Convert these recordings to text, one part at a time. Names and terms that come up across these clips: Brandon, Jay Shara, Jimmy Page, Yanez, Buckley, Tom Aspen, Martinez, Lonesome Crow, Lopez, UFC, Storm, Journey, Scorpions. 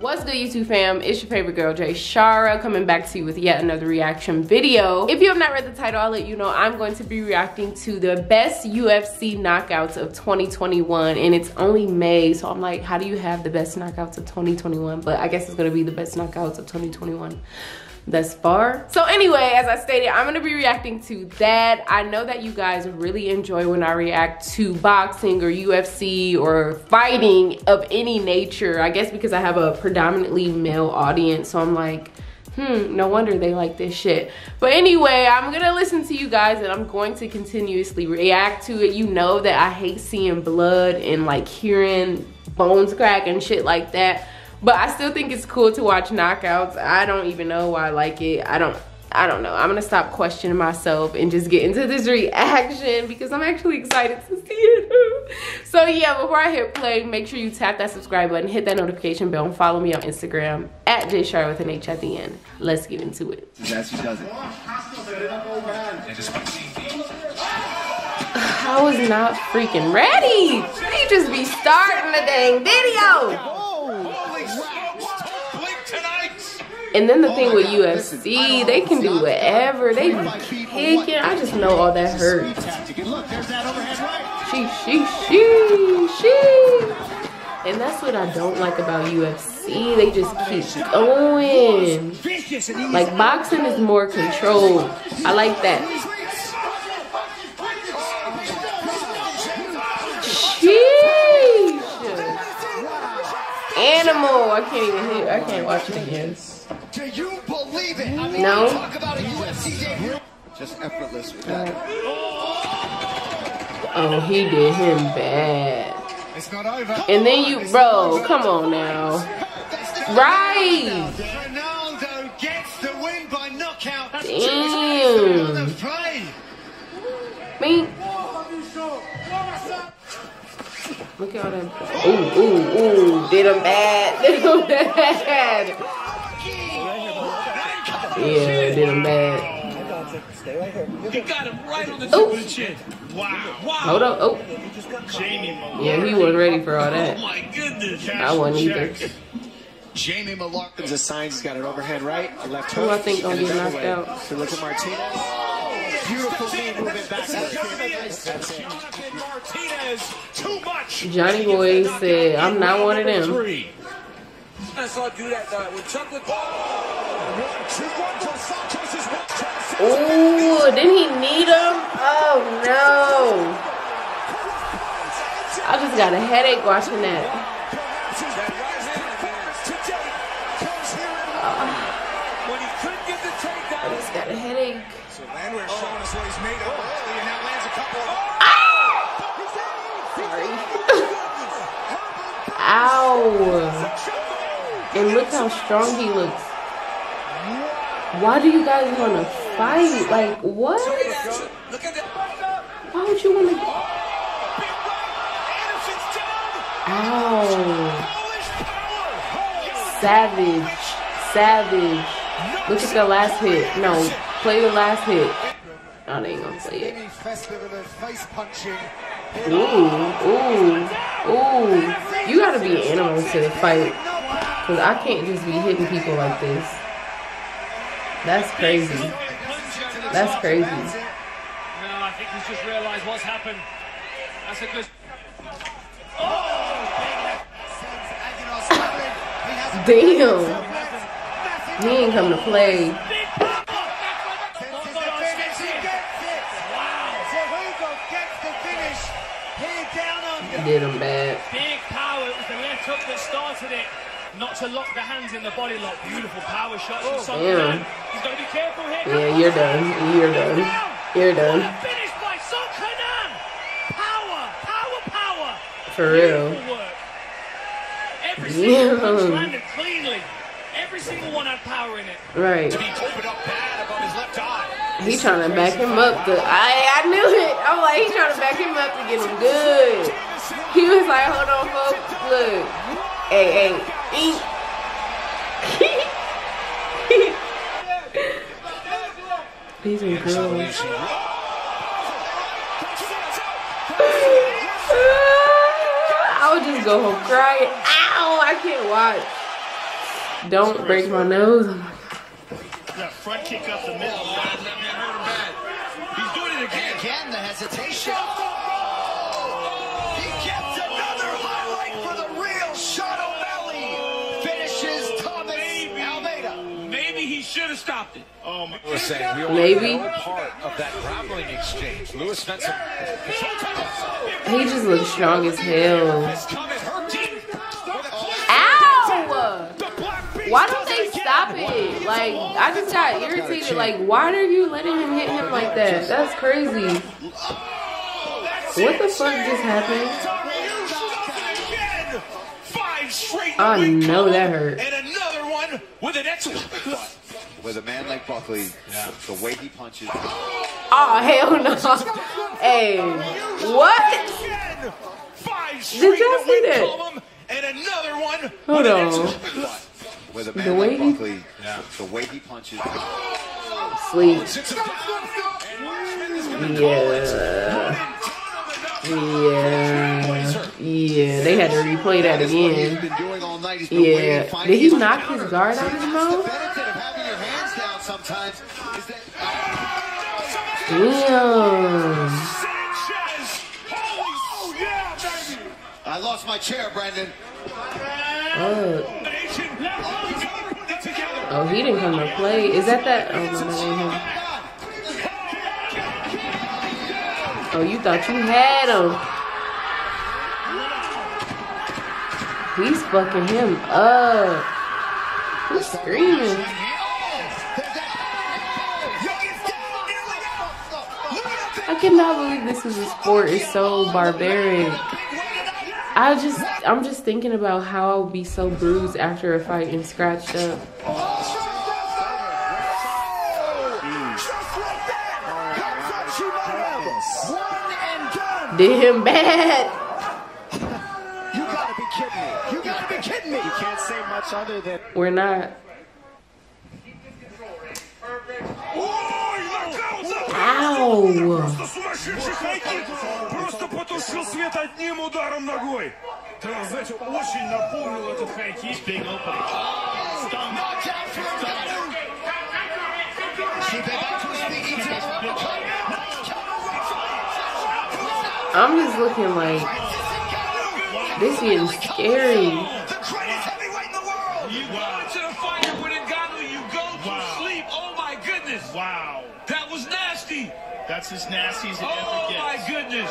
What's good, YouTube fam? It's your favorite girl, Jay Shara, coming back to you with yet another reaction video. If you have not read the title, I'll let you know I'm going to be reacting to the best UFC knockouts of 2021, and it's only May, so I'm like, how do you have the best knockouts of 2021? But I guess it's gonna be the best knockouts of 2021. Thus far. So anyway, as I stated, I'm gonna be reacting to that. I know that you guys really enjoy when I react to boxing or UFC or fighting of any nature. I guess because I have a predominantly male audience, so I'm like, no wonder they like this shit. But anyway, I'm gonna listen to you guys and I'm going to continuously react to it. You know that I hate seeing blood and like hearing bones crack and shit like that. But I still think it's cool to watch knockouts. I don't even know why I like it. I don't know. I'm gonna stop questioning myself and just get into this reaction because I'm actually excited to see it. So yeah, before I hit play, make sure you tap that subscribe button, hit that notification bell, and follow me on Instagram at JShara with an H at the end. Let's get into it. That's who does it. I was not freaking ready. They just be starting the dang video. And then the thing with UFC, they can do whatever. They be kicking. I just know all that hurts. She. And that's what I don't like about UFC. They just keep going. Like, boxing is more controlled. I like that. Sheesh. Animal. I can't even hear. I can't watch it again. Can you believe it? I mean, no. Talk about a UFC game. Just effortless with that. Oh, he did him bad. It's not over. And then you, bro, come on now. Right. Ronaldo gets the win by knockout. Damn. Me. Look at all that. Ooh. Did him bad. Yeah, did him bad. Stay right here. You got him right on the top of the chin. Wow. Hold up. Oh. Yeah, he wasn't ready for all that. Oh my goodness. I wasn't either. Jamie Malarkin's a sign. He's got an overhead right, a left hook. Who I think gonna get knocked out? So look at Martinez. Beautiful knee movement back. That's it. Martinez, too much. Johnny Boy said, "I'm not one of them." I saw do that with chocolate. Oh, didn't he need him? Oh no! I just got a headache watching that. I just got a headache. Ow! And look how strong he looks. Why do you guys want to fight? Like, what? Why would you want to... Ow. Savage. Look at the last hit. No, play the last hit. No, they ain't gonna play it. Ooh. You gotta be an animal to the fight. Cause I can't just be hitting people like this. That's crazy. That's crazy. No, I think he's just realized what's happened. That's a good. Oh! Damn. He ain't come to play. Wow. Did him bad. Big power. It was the left hook that started it. Not to lock the hands in the body lock. Beautiful power shots. Oh, damn. You've got to be careful here. Yeah, you're done. You're done. Finished by Sokanan. Power. For real. Every single one landed cleanly. Every single one had power in it. Right. To be opened up bad above his left eye. He trying to back him up. I knew it. I'm like, he trying to back him up to get him good. He was like, hold on, folks. Look. Hey. He's in groove. I would just go home crying. Ow! I can't watch. Don't break my nose. Oh my God. That front kick up the middle. He's doing it again. Again, the hesitation. Should have stopped it. Maybe. He just looks strong as hell. Ow! Why don't they stop it? Like, I just got irritated. Like, why are you letting him hit him like that? That's crazy. What the fuck just happened? I know that hurt. And another one with an excellent. With a man like Buckley, yeah. The way he punches. Oh, hell no. Hey, what? Did y'all see that? Hold on. The way he... Yeah. The way he punches. Sleep. Yeah, they had to replay that again. Yeah. Did he knock his guard out of his mouth? Sometimes is that oh, yeah, baby. I lost my chair, Brandon. Oh, he didn't come to play. Is that that? Oh, you thought you had him. He's fucking him up. Who's screaming? I cannot believe this is a sport. It's so barbaric. I'm just thinking about how I'll be so bruised after a fight and scratched up. Did him bad. You gotta be kidding me. You gotta be kidding me. You can't say much other than we're not. I'm just looking like this is scary. That's as nasty as it ever gets. Oh my goodness!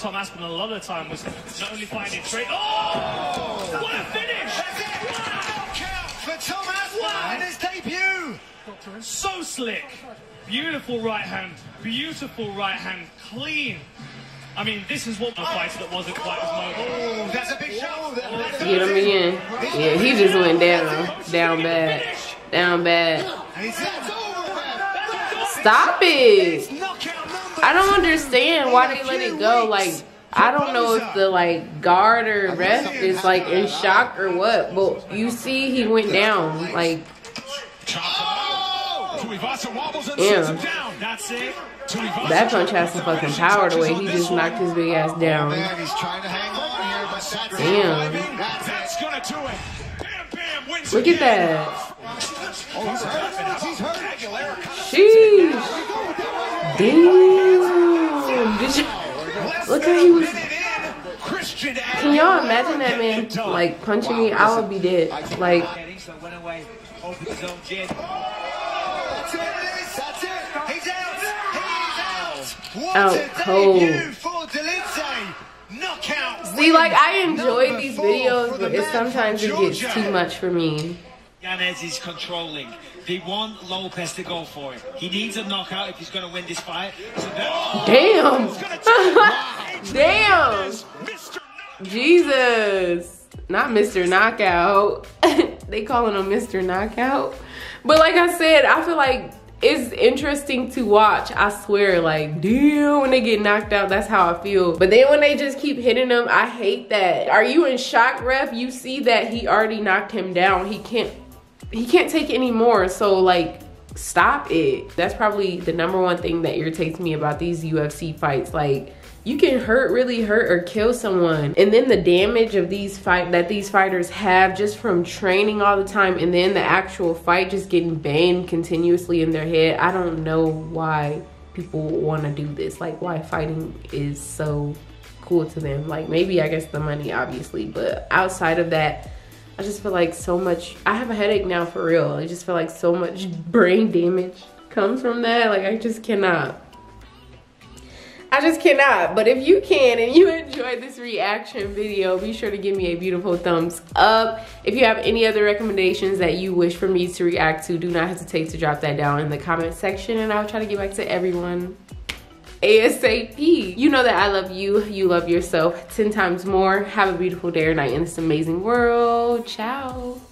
Tom Aspen a lot of the time was not only finding straight. Oh! What a finish! That's it! Wow! Count for Tom Aspen in his debut! So slick! Beautiful right hand. Beautiful right hand. Clean. I mean, this is what the fighter that wasn't quite as mobile. Oh, that's a big shot! Get him again. Yeah, he just went down. Down bad. Down bad. Stop it! I don't understand why they let it go. Like, I don't know if the like guard or ref is like in shock or what, but you see he went down. Like, damn. That punch has some fucking power the way he just knocked his big ass down. Damn. Look at that. Sheesh. Damn. Did you look how he was? Can y'all imagine that man like punching me? I would be dead. Like, out cold. See, like, I enjoy these videos, but sometimes it gets too much for me. Yanez is controlling. They want Lopez to go for it. He needs a knockout if he's going to win this fight. So damn! Damn! Jesus! Not Mr. Knockout. They calling him Mr. Knockout. But like I said, I feel like it's interesting to watch. I swear, like, damn, when they get knocked out, that's how I feel. But then when they just keep hitting them, I hate that. Are you in shock, ref? You see that he already knocked him down. He can't take it anymore. So like, stop it. That's probably the number one thing that irritates me about these UFC fights. Like, you can really hurt or kill someone, and then the damage of these fighters have just from training all the time, and then the actual fight just getting banged continuously in their head. I don't know why people want to do this, like why fighting is so cool to them. Like, maybe I guess the money, obviously, but outside of that, I just feel like so much, I have a headache now for real. I just feel like so much brain damage comes from that. Like, I just cannot. But if you can and you enjoyed this reaction video, be sure to give me a beautiful thumbs up. If you have any other recommendations that you wish for me to react to, do not hesitate to drop that down in the comment section, and I'll try to get back to everyone ASAP. You know that I love you. You love yourself 10 times more. Have a beautiful day or night in this amazing world. Ciao.